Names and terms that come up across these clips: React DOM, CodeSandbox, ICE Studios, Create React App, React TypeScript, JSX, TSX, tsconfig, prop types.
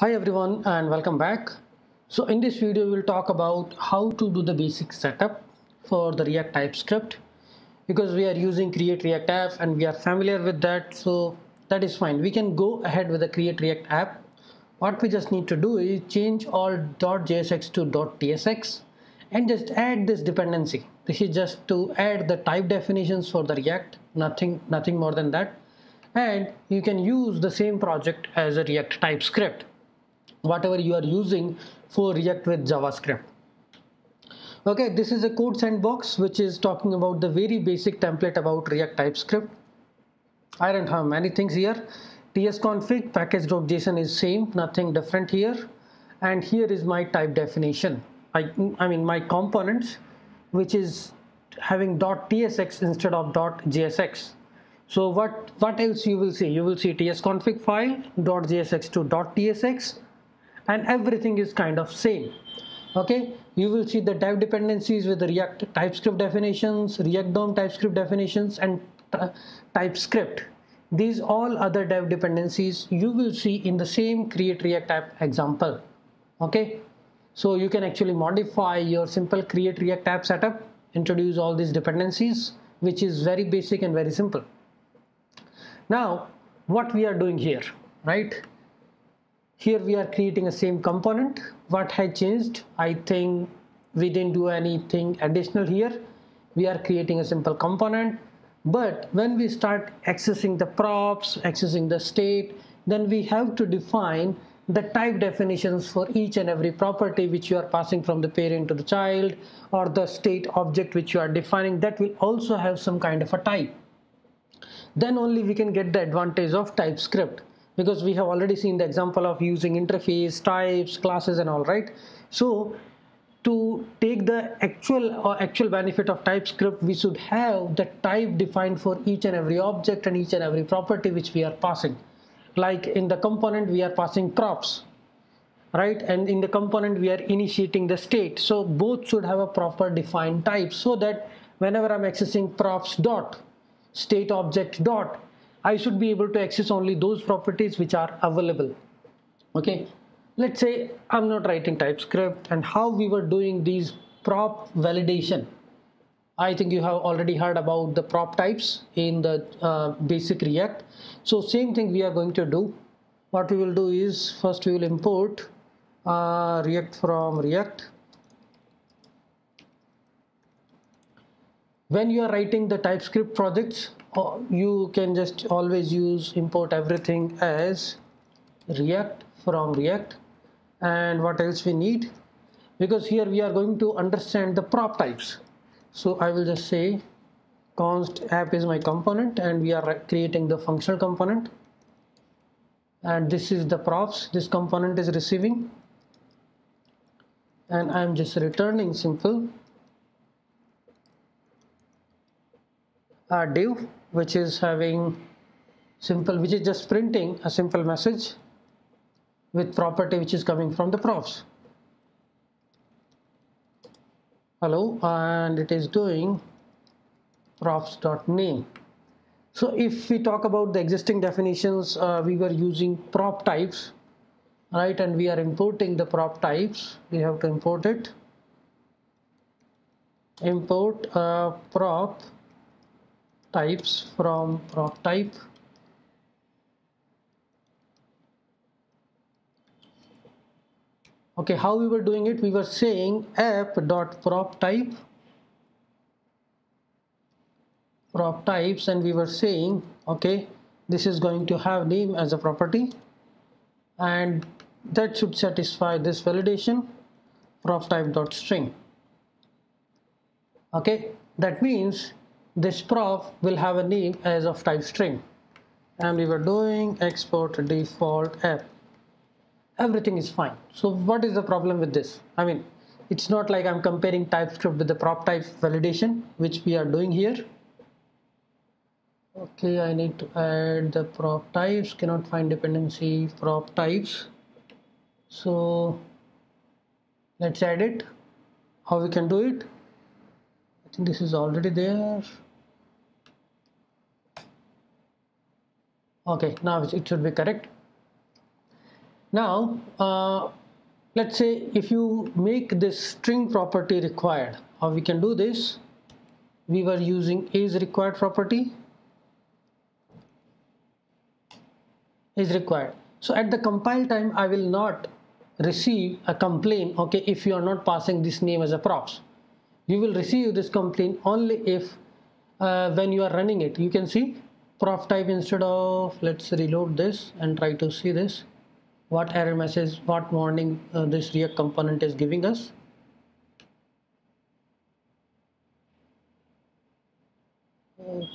Hi everyone and welcome back. So in this video we'll talk about how to do the basic setup for the React TypeScript, because we are using Create React App and we are familiar with that, so that is fine. We can go ahead with the Create React App. What we just need to do is change all .jsx to .tsx and just add this dependency. This is just to add the type definitions for the React, nothing more than that. And you can use the same project as a React TypeScript, whatever you are using for React with JavaScript. Okay, this is a code sandbox which is talking about the very basic template about React TypeScript. I don't have many things here. tsconfig package.json is same, nothing different here. And here is my type definition. I mean my components, which is having .tsx instead of .jsx. So what else you will see? You will see tsconfig file .jsx to .tsx. And everything is kind of same. Okay, you will see the type dependencies with the React TypeScript definitions, React DOM TypeScript definitions, and TypeScript. These all other type dependencies you will see in the same Create React App example. Okay, so you can actually modify your simple Create React App setup, introduce all these dependencies, which is very basic and very simple. Now, what we are doing here, right? Here we are creating the same component. What has changed? I think we didn't do anything additional here. We are creating a simple component, but when we start accessing the props, accessing the state, then we have to define the type definitions for each and every property which you are passing from the parent to the child, or the state object which you are defining, that will also have some kind of a type. Then only we can get the advantage of TypeScript, because we have already seen the example of using interface, types, classes and all, right? So to take the actual benefit of TypeScript, we should have the type defined for each and every object and each and every property which we are passing. Like in the component we are passing props, right? And in the component we are initiating the state. So both should have a proper defined type, so that whenever I'm accessing props dot, state object dot, I should be able to access only those properties which are available. Okay, let's say I'm not writing TypeScript, and how we were doing these prop validation. I think you have already heard about the prop types in the basic React. So same thing we are going to do. What we will do is, first we will import React from React. When you are writing the TypeScript projects, you can just always use import everything as React from React. And what else we need, because here we are going to understand the prop types. So I will just say const app is my component, and we are creating the functional component, and this is the props this component is receiving, and I am just returning simple div which is having simple, which is just printing a simple message with property which is coming from the props, hello, and it is doing props.name. So if we talk about the existing definitions, we were using prop types, right? And we are importing the prop types. We have to import it, import prop types from prop type, okay. How we were doing it, we were saying app.prop type, prop types, and we were saying, okay, this is going to have name as a property, and that should satisfy this validation, prop type.string. Okay, that means this prop will have a name as of type string, and we were doing export default app. Everything is fine. So what is the problem with this? I mean, it's not like I'm comparing TypeScript with the prop type validation which we are doing here. Okay, I need to add the prop types, cannot find dependency prop types, so let's add it. How we can do it? I think this is already there. Okay, now it should be correct. Now, let's say if you make this string property required, how we can do this? We were using is required property. Is required. So at the compile time, I will not receive a complaint, okay, if you are not passing this name as a props. You will receive this complaint only if when you are running it. You can see prop type instead of, let's reload this and try to see this. What error message, what warning this React component is giving us.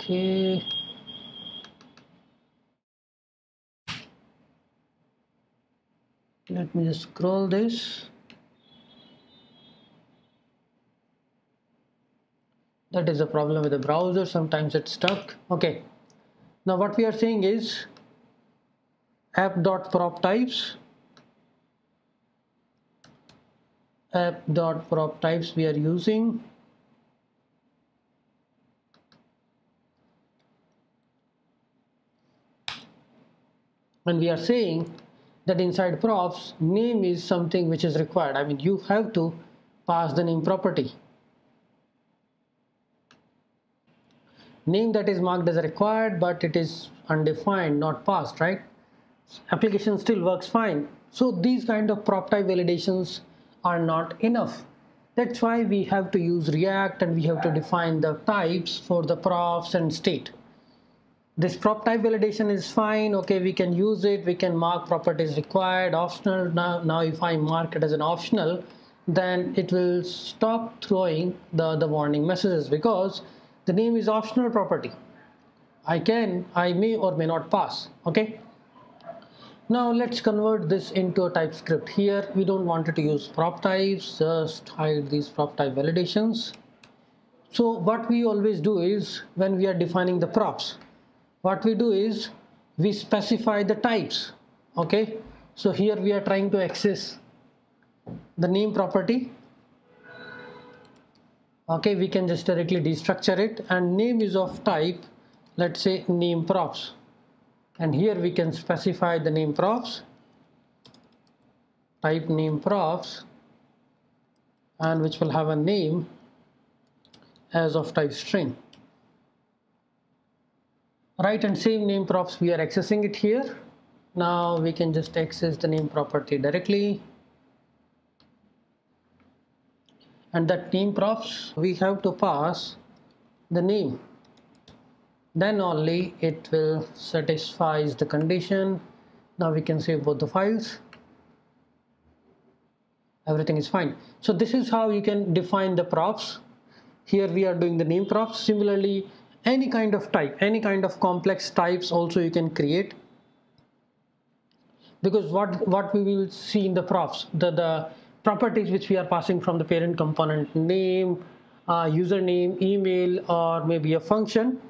Okay. Let me just scroll this. That is a problem with the browser. Sometimes it's stuck. Okay. Now what we are saying is app.prop types we are using. And we are saying that inside props, name is something which is required. I mean, you have to pass the name property. Name that is marked as required, but it is undefined, not passed, right? Application still works fine. So these kind of prop type validations are not enough. That's why we have to use React and we have to define the types for the props and state. This prop type validation is fine, okay, we can use it, we can mark properties required, optional. Now if I mark it as an optional, then it will stop throwing the warning messages because the name is optional property. I may or may not pass, okay. Now let's convert this into a TypeScript. Here we don't want to use prop types, just hide these prop type validations. So what we always do is when we are defining the props, what we do is we specify the types, okay. So here we are trying to access the name property, okay. We can just directly destructure it, and name is of type, let's say name props, and here we can specify the name props, type name props, and which will have a name as of type string. Right, and same name props, we are accessing it here. Now we can just access the name property directly. And that name props, we have to pass the name. Then only it will satisfy the condition. Now we can save both the files. Everything is fine. So this is how you can define the props. Here we are doing the name props. Similarly, any kind of type, any kind of complex types also you can create, because what we will see in the props, the properties which we are passing from the parent component, name, username, email, or maybe a function,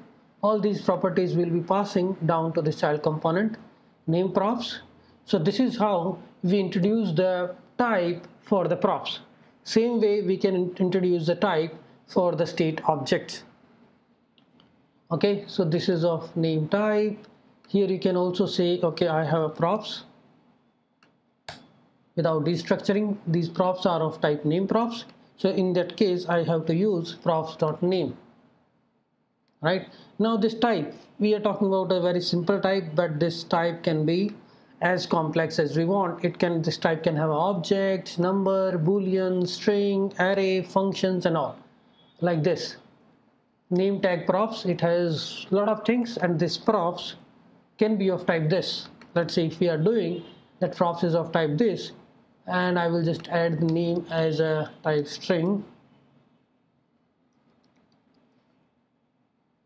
all these properties will be passing down to the child component, name props. So this is how we introduce the type for the props. Same way we can introduce the type for the state objects. Okay, so this is of name type. Here you can also say, okay, I have a props. Without destructuring, these props are of type name props. So in that case, I have to use props.name. Right, now this type, we are talking about a very simple type, but this type can be as complex as we want. This type can have objects, number, boolean, string, array, functions, and all like this. Name tag props, it has a lot of things, and this props can be of type this. Let's say if we are doing that props is of type this, and I will just add the name as a type string.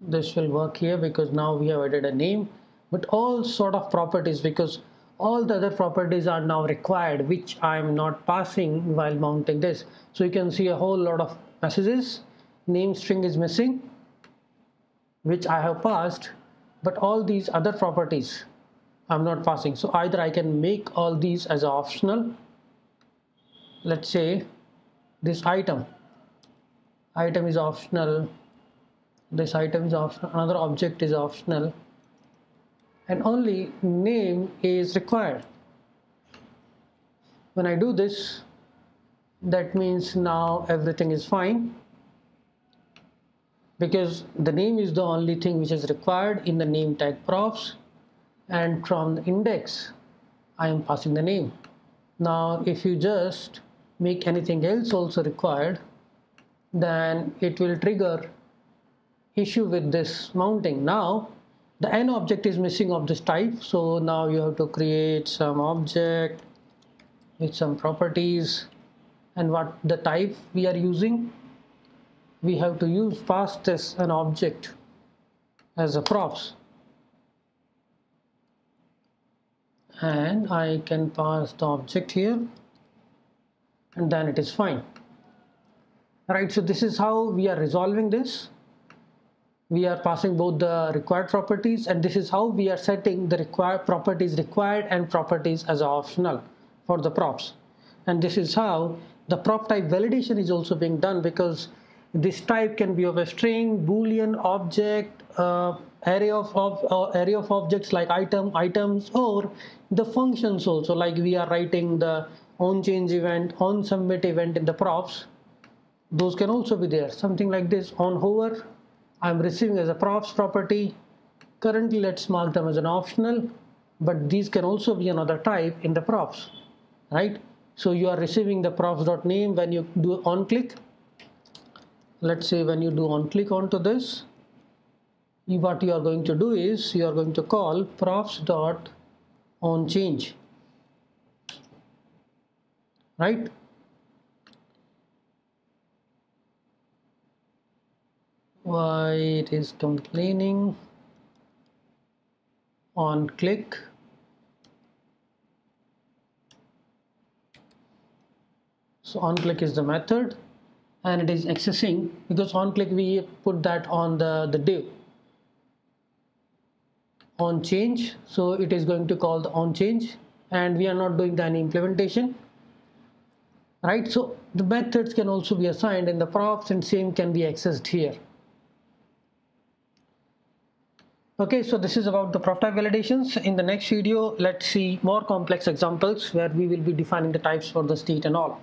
This will work here because now we have added a name, but all sort of properties, because all the other properties are now required, which I am not passing while mounting this. So you can see a whole lot of messages. Name string is missing, which I have passed, but all these other properties I'm not passing. So either I can make all these as optional. Let's say this item is optional, this item is optional, another object is optional, and only name is required. When I do this, that means now everything is fine, because the name is the only thing which is required in the name tag props, and from the index I am passing the name. Now if you just make anything else also required, then it will trigger issue with this mounting. Now the N object is missing of this type, so now you have to create some object with some properties, and what the type we are using, we have to use pass this an object as a props, and I can pass the object here, and then it is fine. Right, so this is how we are resolving this. We are passing both the required properties, and this is how we are setting the required properties required and properties as optional for the props. And this is how the prop type validation is also being done, because this type can be of a string, boolean, object, array of objects like items, or the functions also, like we are writing the onChange event, onSubmit event in the props. Those can also be there, something like this, onHover I'm receiving as a props property. Currently let's mark them as an optional, but these can also be another type in the props, right? So you are receiving the props.name when you do on click. Let's say when you do on click onto this, what you are going to do is you are going to call props.onChange, right? Why it is complaining? On click. So on click is the method, and it is accessing, because on click we put that on the div on change, so it is going to call the on change, and we are not doing any implementation, right? So the methods can also be assigned in the props, and same can be accessed here. Okay, so this is about the prop type validations. In the next video, let's see more complex examples where we will be defining the types for the state and all.